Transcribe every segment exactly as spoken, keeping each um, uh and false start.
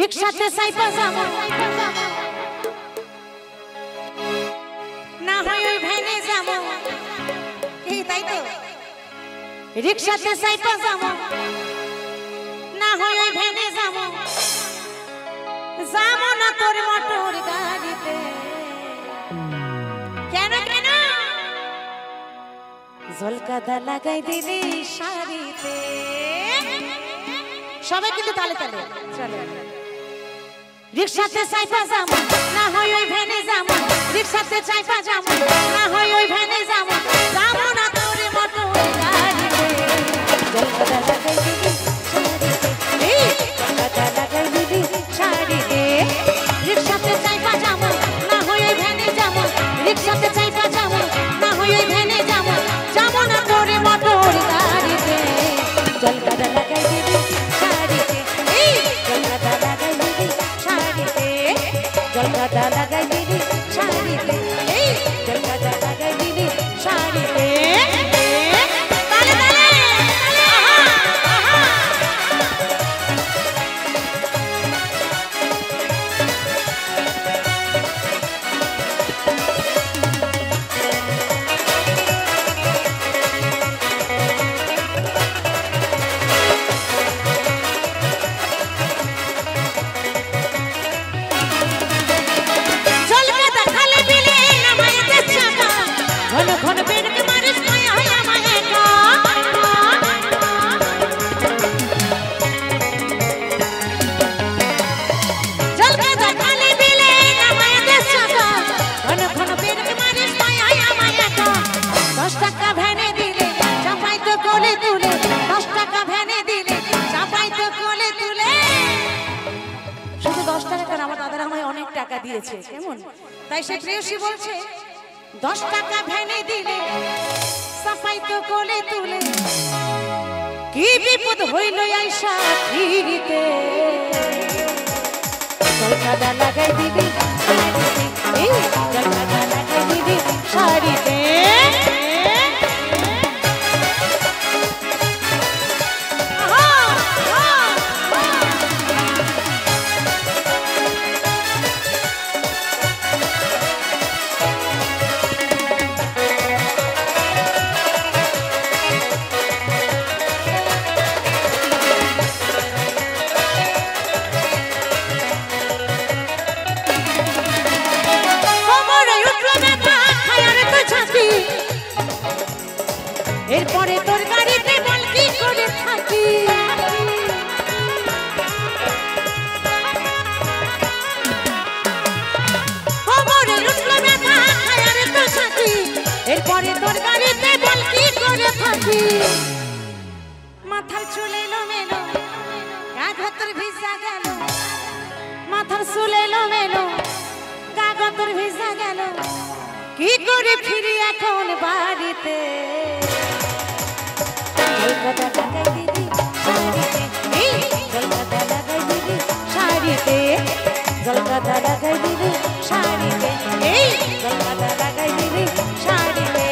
রিক্সাতে সাইপা যাব না হয় ওই ভ্যানে যাব, কি তাই তো? রিক্সাতে সাইপা যাব না হয় ওই ভ্যানে যাব, যাব না তোর মোটর গাড়িতে। কেন কেন ঝলকাদা লাগাই দিলি শাড়িতে। সবাই কিন্তু তালে তালে চলে। রিক্সাতে চাইপা যাবো না হয় ওই ভ্যানে যাবো, রিক্সাতে চাইপা যাবো না হয় ওই ভ্যানে যাবো, যাবো না তোর মোটর গাড়িতে। ঝলকাদা লাগাই দিলি শাড়িতে, ঝলকাদা লাগাই দিলি শাড়িতে। রিক্সাতে চাইপা যাবো না হয় ওই ভ্যানে যাবো, রিক্সাতে চাইপা যাবো না হয় ওই ভ্যানে যাবো, যাবো না তোর মোটর গাড়িতে। ঝলকাদা লাগাই দিলি শাড়িতে, ঝলকাদা লাগাই দিলি শাড়িতে, ঝলকাদা লাগাই দিলি শাড়িতে, ঝলকাদা লাগাই দিলি শাড়িতে। তালে তালে দিয়েছে কেমন, তাই সে প্রেয়সী বলছে দশ টাকা ভ্যানে দিলে সাফাই তো কোলে তুলে, কি বিপদ হইল আইসা ফিরিতে। ঝলকাদা লাগাই দিলি শাড়িতে, ঝলকাদা লাগাই দিলি শাড়িতে। এরপরে তোর গাড়িতে বল কি করে থাকি, এরপরে তোর গাড়িতে বল কি করে থাকি। মাথার চুল এলোমেলো, গা গতর ভিজা গেল, মাথার চুল এলোমেলো, গা গতর ভিজা গেল, কি করে ফিরি এখন বাড়িতে। ঝলকাদা লাগাই দিলি শাড়িতে, ঝলকাদা লাগাই দিলি শাড়িতে, ঝলকাদা লাগাই দিলি শাড়িতে, ঝলকাদা লাগাই দিলি শাড়িতে।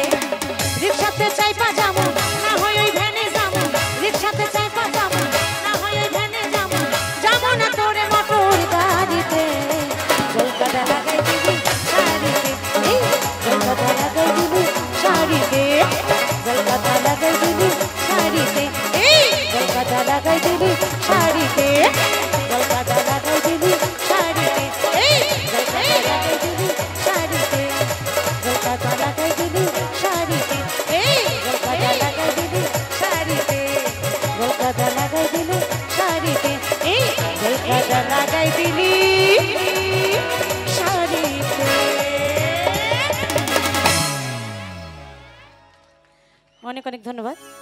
রিক্সাতে চাইপা যাবো না হয় ওই ভ্যানে যাবো, রিক্সাতে চাইপা যাবো না হয় ওই ভ্যানে যাবো, যাবো না তোর মোটর গাড়িতে। ঝলকাদা লাগাই দিলি শাড়িতে, ঝলকাদা লাগাই দিলি শাড়িতে, ঝলকাদা লাগাই দিলি শাড়িতে, ঝলকাদা লাগাই দিলি শাড়িতে, ঝলকাদা লাগাই দিলি শাড়িতে, ঝলকাদা লাগাই দিলি শাড়িতে, ঝলকাদা লাগাই দিলি শাড়িতে, ঝলকাদা লাগাই দিলি শাড়িতে, ঝলকাদা লাগাই দিলি শাড়িতে, ঝলকাদা লাগাই দিলি শাড়িতে। অনেক অনেক ধন্যবাদ।